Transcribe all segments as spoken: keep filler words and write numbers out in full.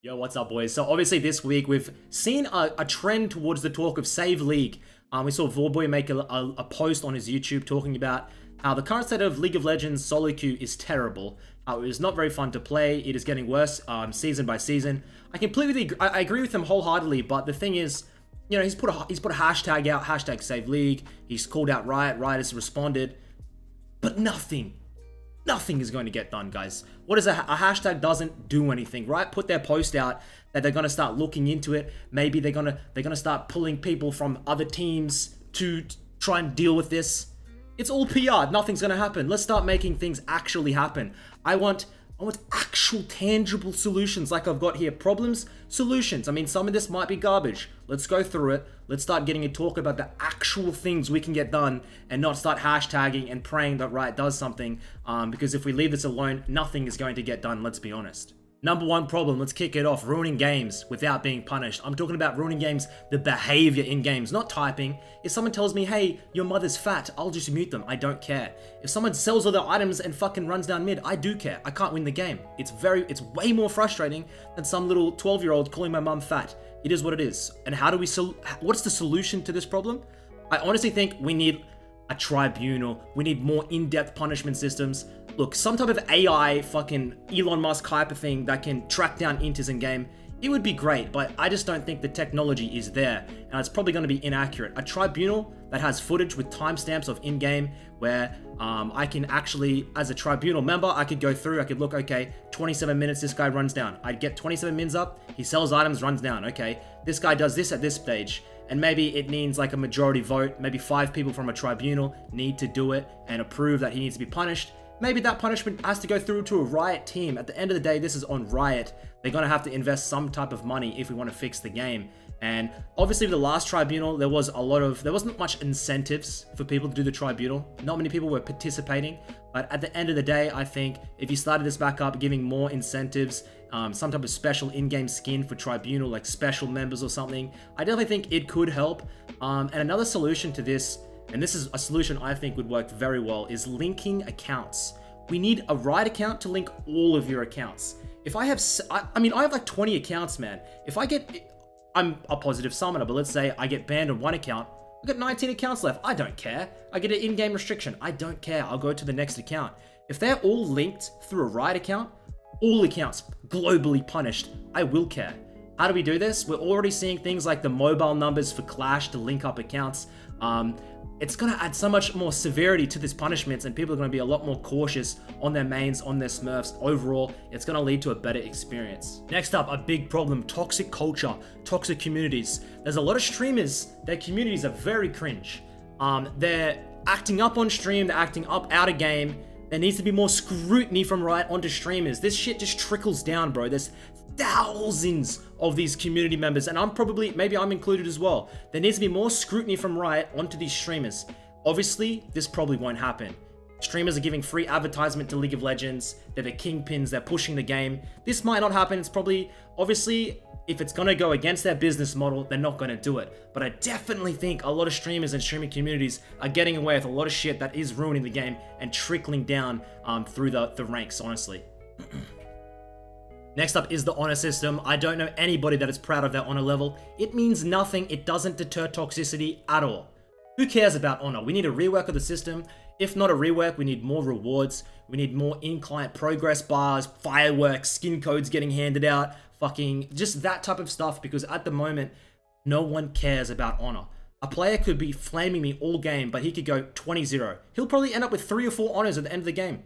Yo, what's up, boys? So obviously this week we've seen a, a trend towards the talk of Save League. Um, we saw Voyboy make a, a, a post on his YouTube talking about how the current state of League of Legends solo queue is terrible. Uh, it is not very fun to play. It is getting worse um, season by season. I completely I, I agree with him wholeheartedly, but the thing is, you know, he's put a, he's put a hashtag out, hashtag Save League. He's called out Riot. Riot has responded, but nothing. Nothing is going to get done, guys. What is a, a hashtag doesn't do anything, right? Put their post out that they're going to start looking into it. Maybe they're going to they're going to start pulling people from other teams to try and deal with this. It's all P R. Nothing's going to happen. Let's start making things actually happen. I want I want actual tangible solutions like I've got here. Problems, solutions. I mean, some of this might be garbage. Let's go through it. Let's start getting a talk about the actual things we can get done and not start hashtagging and praying that Riot does something. Um, because if we leave this alone, nothing is going to get done, let's be honest. Number one problem, let's kick it off. Ruining games without being punished. I'm talking about ruining games, the behavior in games, not typing. If someone tells me, hey, your mother's fat, I'll just mute them. I don't care. If someone sells all their items and fucking runs down mid, I do care. I can't win the game. It's very, it's way more frustrating than some little twelve-year-old calling my mum fat. It is what it is. And how do we, sol- what's the solution to this problem? I honestly think we need a tribunal. We need more in-depth punishment systems. Look, some type of A I fucking Elon Musk hyper thing that can track down inters in game, it would be great, but I just don't think the technology is there, and it's probably going to be inaccurate. A tribunal that has footage with timestamps of in-game where um, I can actually, as a tribunal member, I could go through, I could look, okay, twenty-seven minutes, this guy runs down. I'd get twenty-seven mins up, he sells items, runs down. Okay, this guy does this at this stage. And maybe it needs like a majority vote. Maybe five people from a tribunal need to do it and approve that he needs to be punished. Maybe that punishment has to go through to a Riot team. At the end of the day, this is on Riot. They're going to have to invest some type of money if we want to fix the game. And obviously with the last tribunal, there was a lot of, there wasn't much incentives for people to do the tribunal. Not many people were participating. But at the end of the day, I think if you started this back up, giving more incentives, um, some type of special in-game skin for tribunal, like special members or something, I definitely think it could help. Um, and another solution to this, and this is a solution I think would work very well, is linking accounts. We need a Riot account to link all of your accounts. If I have, I, I mean, I have like twenty accounts, man. If I get, I'm a positive summoner, but let's say I get banned on one account, I've got nineteen accounts left. I don't care. I get an in-game restriction. I don't care. I'll go to the next account. If they're all linked through a Riot account, all accounts globally punished, I will care. How do we do this? We're already seeing things like the mobile numbers for Clash to link up accounts. Um, It's going to add so much more severity to these punishments, and people are going to be a lot more cautious on their mains, on their smurfs. Overall, it's going to lead to a better experience. Next up, a big problem, toxic culture, toxic communities. There's a lot of streamers, their communities are very cringe. Um, they're acting up on stream, they're acting up out of game. There needs to be more scrutiny from Riot onto streamers. This shit just trickles down, bro. There's thousands of these community members, and I'm probably, maybe I'm included as well. There needs to be more scrutiny from Riot onto these streamers. Obviously, this probably won't happen. Streamers are giving free advertisement to League of Legends. They're the kingpins, they're pushing the game. This might not happen. It's probably, obviously, if it's gonna go against their business model, they're not gonna do it. But I definitely think a lot of streamers and streaming communities are getting away with a lot of shit that is ruining the game and trickling down um, through the, the ranks, honestly. Next up is the honor system. I don't know anybody that is proud of their honor level. It means nothing. It doesn't deter toxicity at all. Who cares about honor? We need a rework of the system. If not a rework, we need more rewards. We need more in-client progress bars, fireworks, skin codes getting handed out, fucking just that type of stuff, because at the moment, no one cares about honor. A player could be flaming me all game, but he could go twenty zero. He'll probably end up with three or four honors at the end of the game.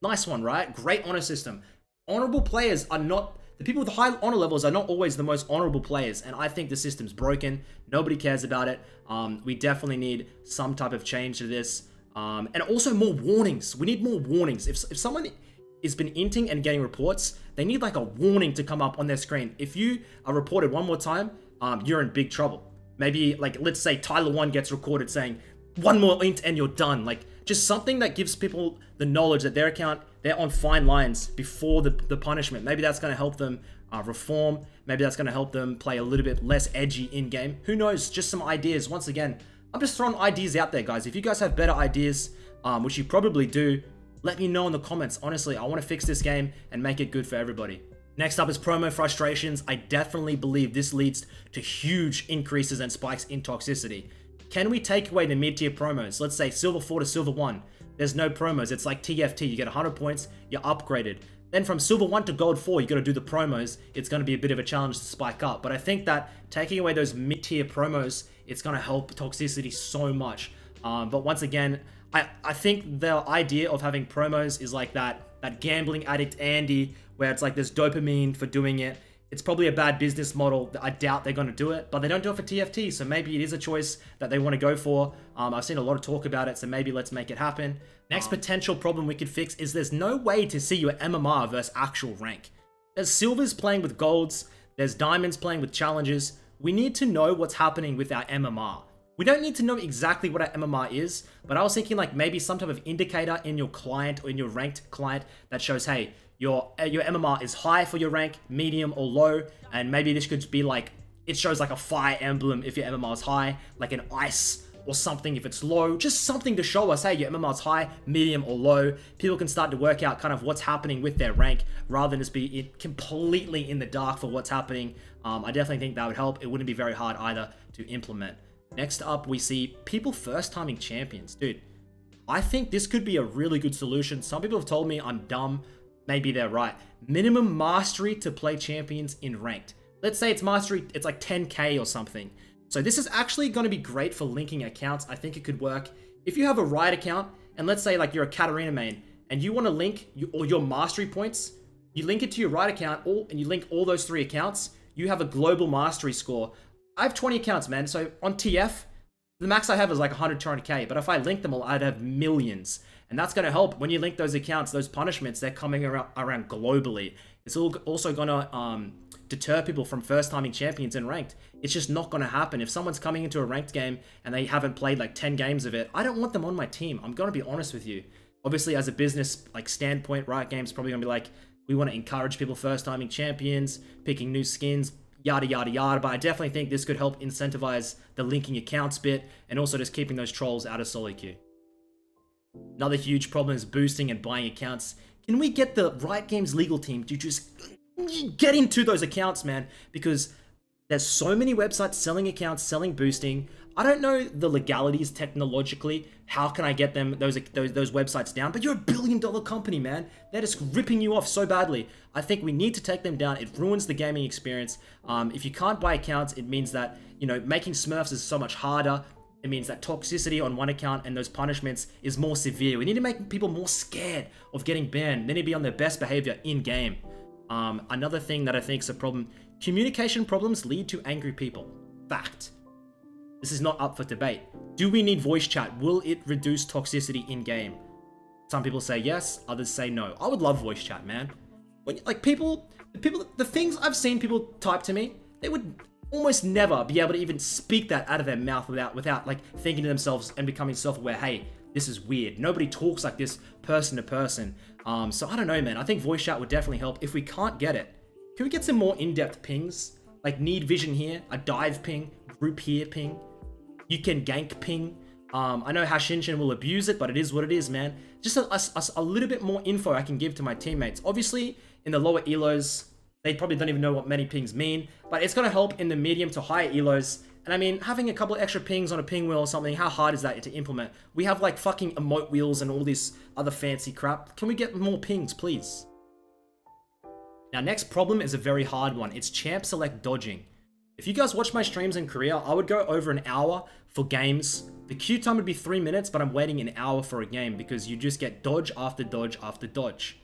Nice one, right? Great honor system. Honorable players are not, the people with high honor levels are not always the most honorable players, and I think the system's broken. Nobody cares about it. Um, we definitely need some type of change to this. Um, and also more warnings. We need more warnings. If, if someone has been inting and getting reports, they need like a warning to come up on their screen. If you are reported one more time, um, you're in big trouble. Maybe like, let's say Tyler one gets recorded saying, one more int and you're done. Like, just something that gives people the knowledge that their account, they're on fine lines before the, the punishment. Maybe that's going to help them uh, reform. Maybe that's going to help them play a little bit less edgy in-game. Who knows? Just some ideas. Once again, I'm just throwing ideas out there, guys. If you guys have better ideas, um, which you probably do, let me know in the comments. Honestly, I want to fix this game and make it good for everybody. Next up is promo frustrations. I definitely believe this leads to huge increases and spikes in toxicity. Can we take away the mid-tier promos? Let's say Silver four to Silver one. There's no promos. It's like T F T. You get one hundred points, you're upgraded. Then from Silver one to Gold four, you got to do the promos. It's going to be a bit of a challenge to spike up. But I think that taking away those mid-tier promos, it's going to help toxicity so much. Um, but once again, I, I think the idea of having promos is like that, that gambling addict Andy, where it's like there's dopamine for doing it. It's probably a bad business model. I doubt they're going to do it, but they don't do it for T F T, so maybe it is a choice that they want to go for. Um, I've seen a lot of talk about it, so maybe let's make it happen. Next um, potential problem we could fix is there's no way to see your M M R versus actual rank. There's silvers playing with golds, there's diamonds playing with challenges. We need to know what's happening with our M M R. We don't need to know exactly what our M M R is, but I was thinking like maybe some type of indicator in your client or in your ranked client that shows, hey, Your, your M M R is high for your rank, medium or low, and maybe this could be like, it shows like a fire emblem if your M M R is high, like an ice or something if it's low, just something to show us, hey, your M M R is high, medium or low. People can start to work out kind of what's happening with their rank rather than just be completely in the dark for what's happening. Um, I definitely think that would help. It wouldn't be very hard either to implement. Next up, we see people first-timing champions. Dude, I think this could be a really good solution. Some people have told me I'm dumb. Maybe they're right. Minimum mastery to play champions in ranked. Let's say it's mastery, it's like ten K or something. So this is actually going to be great for linking accounts. I think it could work. If you have a Riot account, and let's say like you're a Katarina main, and you want to link you, all your mastery points, you link it to your Riot account, all, and you link all those three accounts, you have a global mastery score. I have twenty accounts, man. So on T F, the max I have is like one hundred twenty K, but if I link them all, I'd have millions. And that's going to help when you link those accounts, those punishments, they're coming around, around globally. It's also going to um, deter people from first-timing champions in ranked. It's just not going to happen. If someone's coming into a ranked game and they haven't played like ten games of it, I don't want them on my team. I'm going to be honest with you. Obviously, as a business like standpoint, Riot Games probably going to be like, we want to encourage people first-timing champions, picking new skins, yada, yada, yada. But I definitely think this could help incentivize the linking accounts bit and also just keeping those trolls out of solo queue. Another huge problem is boosting and buying accounts. Can we get the Riot Games legal team to just get into those accounts, man? Because there's so many websites selling accounts, selling boosting. I don't know the legalities technologically. How can I get them those those, those websites down? But you're a billion dollar company, man. They're just ripping you off so badly. I think we need to take them down. It ruins the gaming experience. Um, if you can't buy accounts, it means that, you know, making smurfs is so much harder. It means that toxicity on one account and those punishments is more severe. We need to make people more scared of getting banned. They need to be on their best behavior in-game. Um, another thing that I think is a problem, communication problems lead to angry people. Fact. This is not up for debate. Do we need voice chat? Will it reduce toxicity in-game? Some people say yes, others say no. I would love voice chat, man. When, like people, people, the things I've seen people type to me, they would almost never be able to even speak that out of their mouth without without like thinking to themselves and becoming self-aware, hey, this is weird. Nobody talks like this person to person. Um, so I don't know, man. I think voice chat would definitely help. If we can't get it, can we get some more in-depth pings? Like need vision here, a dive ping, group here ping, you can gank ping. Um, I know Hashinshin will abuse it, but it is what it is, man. Just a, a, a little bit more info I can give to my teammates. Obviously, in the lower elos, they probably don't even know what many pings mean, but it's going to help in the medium to higher elos. And I mean, having a couple of extra pings on a ping wheel or something, how hard is that to implement? We have like fucking emote wheels and all this other fancy crap. Can we get more pings, please? Now, next problem is a very hard one. It's champ select dodging. If you guys watch my streams in Korea, I would go over an hour for games. The queue time would be three minutes, but I'm waiting an hour for a game because you just get dodge after dodge after dodge.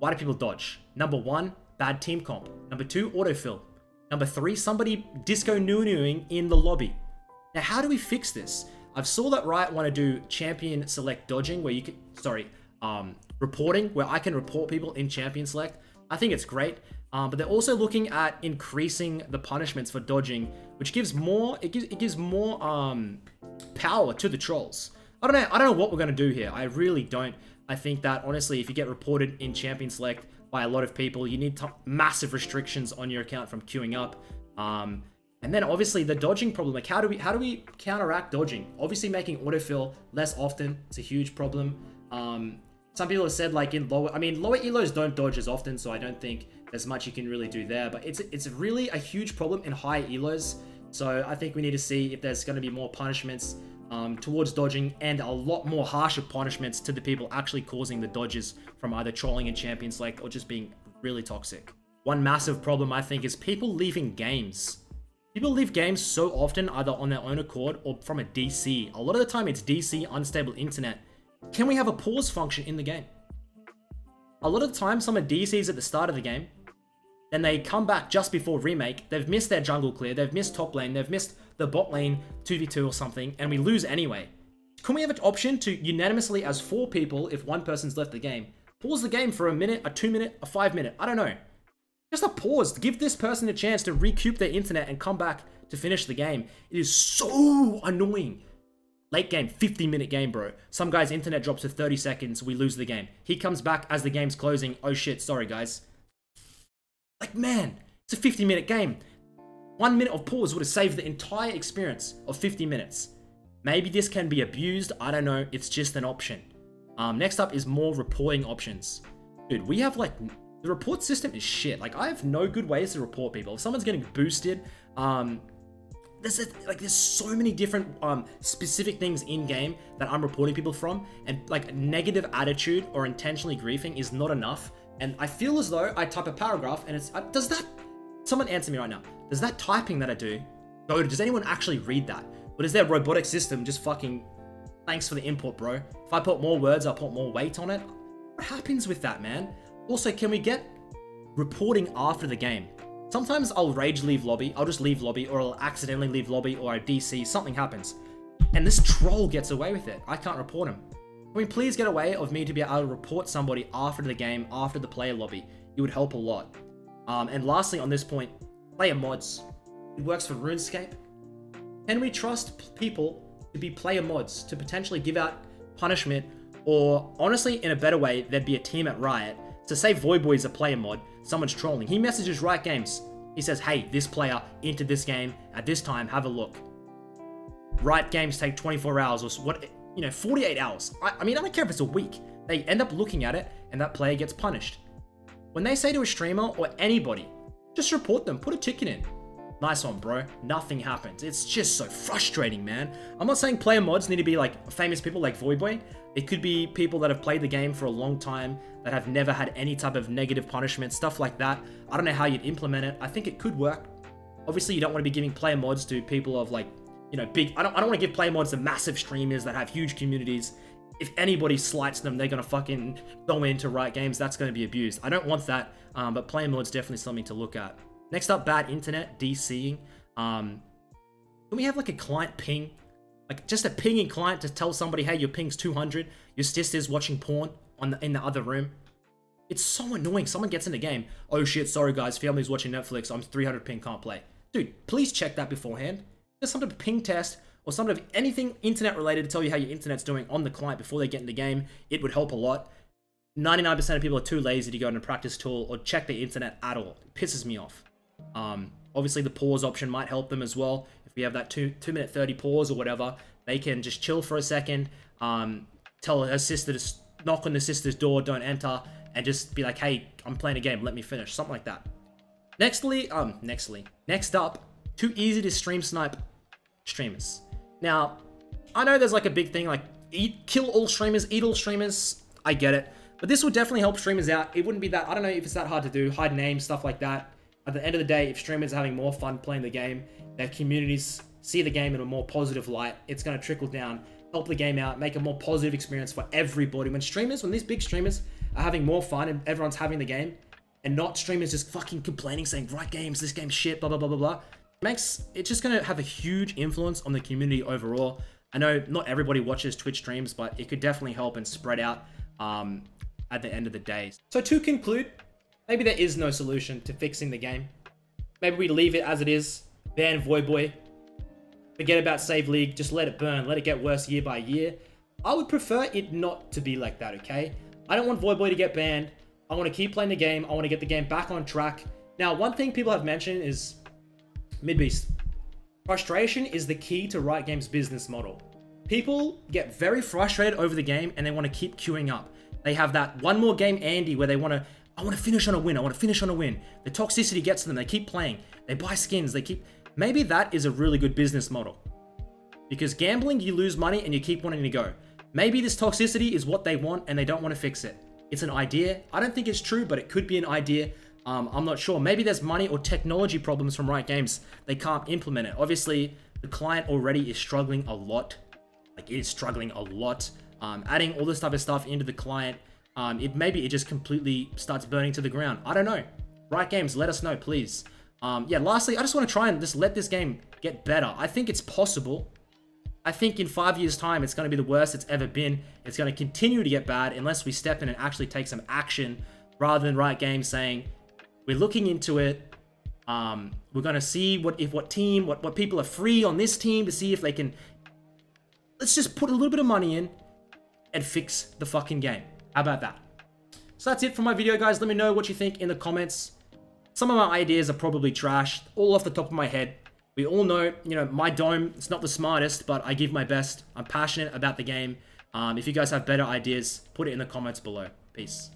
Why do people dodge? Number one, bad team comp. Number two, autofill. Number three, somebody disco noo-nooing in the lobby. Now, how do we fix this? I've saw that Riot want to do champion select dodging, where you can, sorry, um, reporting, where I can report people in champion select. I think it's great, um, but they're also looking at increasing the punishments for dodging, which gives more, it gives, it gives more um, power to the trolls. I don't know, I don't know what we're going to do here. I really don't. I think that, honestly, if you get reported in champion select by a lot of people, you need massive restrictions on your account from queuing up. Um, and then obviously the dodging problem, like how do we how do we counteract dodging? Obviously making autofill less often, it's a huge problem. Um, some people have said like in lower, I mean, lower elos don't dodge as often, so I don't think as much you can really do there. But it's it's really a huge problem in high elos. So I think we need to see if there's going to be more punishments um, towards dodging, and a lot more harsher punishments to the people actually causing the dodges from either trolling in champion select or just being really toxic. One massive problem I think is people leaving games. People leave games so often, either on their own accord or from a D C. A lot of the time it's D C, unstable internet. Can we have a pause function in the game? A lot of the time someone D Cs at the start of the game, then they come back just before remake, they've missed their jungle clear, they've missed top lane, they've missed the bot lane two v two or something, and we lose anyway. Can we have an option to unanimously, as four people, if one person's left the game, pause the game for a minute, a two minute, a five minute, I don't know. Just a pause, give this person a chance to recoup their internet and come back to finish the game. It is so annoying. Late game, fifty minute game, bro. Some guy's internet drops for thirty seconds, we lose the game. He comes back as the game's closing, oh shit, sorry guys. Like, man, it's a fifty minute game. One minute of pause would have saved the entire experience of fifty minutes. Maybe this can be abused, I don't know, it's just an option. Um, next up is more reporting options. Dude, we have like... The report system is shit. Like, I have no good ways to report people. If someone's getting boosted, um, there's a, like there's so many different um, specific things in game that I'm reporting people from, and like negative attitude or intentionally griefing is not enough. And I feel as though I type a paragraph and it's, uh, does that, someone answer me right now. Does that typing that I do, go, does anyone actually read that? Or does their robotic system just fucking, thanks for the input, bro. If I put more words, I'll put more weight on it. What happens with that, man? Also, can we get reporting after the game? Sometimes I'll rage leave lobby, I'll just leave lobby, or I'll accidentally leave lobby, or I D C, something happens. And this troll gets away with it. I can't report him. Can we please get a way of me to be able to report somebody after the game, after the player lobby? It would help a lot. Um, and lastly on this point, player mods. It works for RuneScape. Can we trust people to be player mods, to potentially give out punishment, or honestly, in a better way, there'd be a team at Riot. So say Voyboy is a player mod, someone's trolling. He messages Riot Games. He says, hey, this player entered this game at this time, have a look. Riot Games take twenty-four hours or what, you know, forty-eight hours. I, I mean, I don't care if it's a week. They end up looking at it and that player gets punished. When they say to a streamer or anybody, just report them, put a ticket in. Nice one, bro. Nothing happens. It's just so frustrating, man. I'm not saying player mods need to be like famous people like Voyboy. It could be people that have played the game for a long time, that have never had any type of negative punishment, stuff like that. I don't know how you'd implement it. I think it could work. Obviously, you don't want to be giving player mods to people of like, you know, big... I don't, I don't want to give player mods to massive streamers that have huge communities. If anybody slights them, they're going to fucking go into Riot Games. That's going to be abused. I don't want that, um, but player mods definitely something to look at. Next up, bad internet, DCing. Um, can we have like a client ping? Like just a pinging client to tell somebody, hey, your ping's two hundred, your sister's watching porn on the, in the other room. It's so annoying. Someone gets in the game, oh shit, sorry guys, family's watching Netflix, I'm three hundred ping, can't play. Dude, please check that beforehand. There's some type of ping test or some type of anything internet related to tell you how your internet's doing on the client before they get in the game. It would help a lot. ninety-nine percent of people are too lazy to go into a practice tool or check their internet at all. It pisses me off. Um, obviously the pause option might help them as well. If we have that two, two minute thirty pause or whatever, they can just chill for a second, um, tell her sister to knock on the sister's door, don't enter, and just be like, hey, I'm playing a game, let me finish, something like that. Nextly, um, nextly, next up, too easy to stream snipe streamers. Now, I know there's like a big thing, like eat, kill all streamers, eat all streamers, I get it, but this will definitely help streamers out. It wouldn't be that, I don't know if it's that hard to do, hide names, stuff like that. At the end of the day, if streamers are having more fun playing the game, their communities see the game in a more positive light, it's going to trickle down, help the game out, make a more positive experience for everybody. When streamers, when these big streamers are having more fun and everyone's having the game, and not streamers just fucking complaining, saying, right games, this game's shit, blah, blah, blah, blah, blah. It makes, it's just going to have a huge influence on the community overall. I know not everybody watches Twitch streams, but it could definitely help and spread out um, at the end of the day. So to conclude, maybe there is no solution to fixing the game. Maybe we leave it as it is. Ban Voyboy. Forget about Save League. Just let it burn. Let it get worse year by year. I would prefer it not to be like that, okay? I don't want Voyboy to get banned. I want to keep playing the game. I want to get the game back on track. Now, one thing people have mentioned is Midbeast. Frustration is the key to Riot Games' business model. People get very frustrated over the game and they want to keep queuing up. They have that one more game Andy where they want to I want to finish on a win. I want to finish on a win. The toxicity gets to them. They keep playing. They buy skins. They keep... Maybe that is a really good business model. Because gambling, you lose money and you keep wanting to go. Maybe this toxicity is what they want and they don't want to fix it. It's an idea. I don't think it's true, but it could be an idea. Um, I'm not sure. Maybe there's money or technology problems from Riot Games. They can't implement it. Obviously, the client already is struggling a lot. Like, it is struggling a lot. Um, adding all this type of stuff into the client, um, it maybe it just completely starts burning to the ground. I don't know. Riot Games, let us know, please. Um, yeah, lastly, I just want to try and just let this game get better. I think it's possible. I think in five years' time, it's going to be the worst it's ever been. It's going to continue to get bad unless we step in and actually take some action rather than Riot Games saying, we're looking into it. Um, we're going to see what if what team, what, what people are free on this team to see if they can... Let's just put a little bit of money in and fix the fucking game. How about that? So that's it for my video, guys. Let me know what you think in the comments. Some of my ideas are probably trash, all off the top of my head. We all know, you know, my dome, it's not the smartest, but I give my best. I'm passionate about the game. Um, if you guys have better ideas, put it in the comments below. Peace.